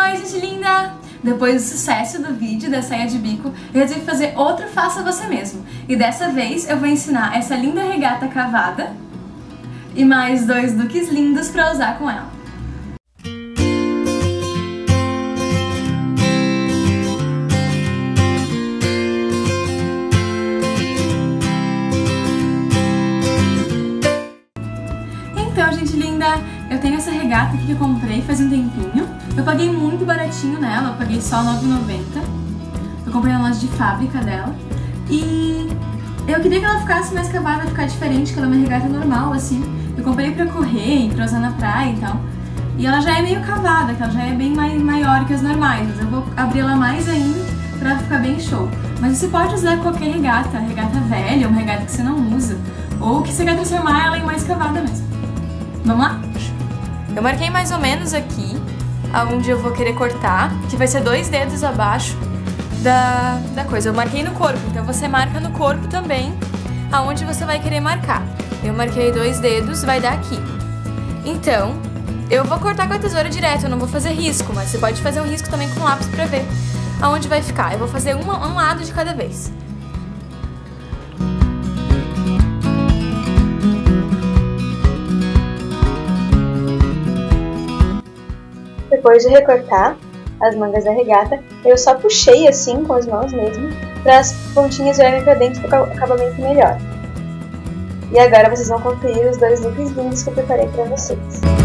Oi, gente linda! Depois do sucesso do vídeo da saia de bico, eu resolvi fazer outro faça você mesmo. E dessa vez eu vou ensinar essa linda regata cavada e mais dois looks lindos pra usar com ela. Então, gente linda, eu tenho essa regata aqui que eu comprei faz um tempinho. Eu paguei muito baratinho nela, eu paguei só R$9,90. Eu comprei na loja de fábrica dela. E eu queria que ela ficasse mais cavada, ficar diferente, que ela é uma regata normal, assim. Eu comprei pra correr, pra usar na praia e tal. E ela já é meio cavada, que ela já é bem maior que as normais. Mas eu vou abrir ela mais ainda pra ficar bem show. Mas você pode usar qualquer regata, regata velha, uma regata que você não usa. Ou que você quer transformar ela em mais cavada mesmo. Vamos lá? Eu marquei mais ou menos aqui aonde eu vou querer cortar, que vai ser 2 dedos abaixo da coisa. Eu marquei no corpo, então você marca no corpo também aonde você vai querer marcar. Eu marquei 2 dedos, vai dar aqui. Então, eu vou cortar com a tesoura direto, eu não vou fazer risco, mas você pode fazer um risco também com lápis pra ver aonde vai ficar. Eu vou fazer um lado de cada vez. Depois de recortar as mangas da regata, eu só puxei assim com as mãos mesmo, para as pontinhas virarem para dentro do acabamento melhor. E agora vocês vão conferir os 2 looks lindos que eu preparei para vocês.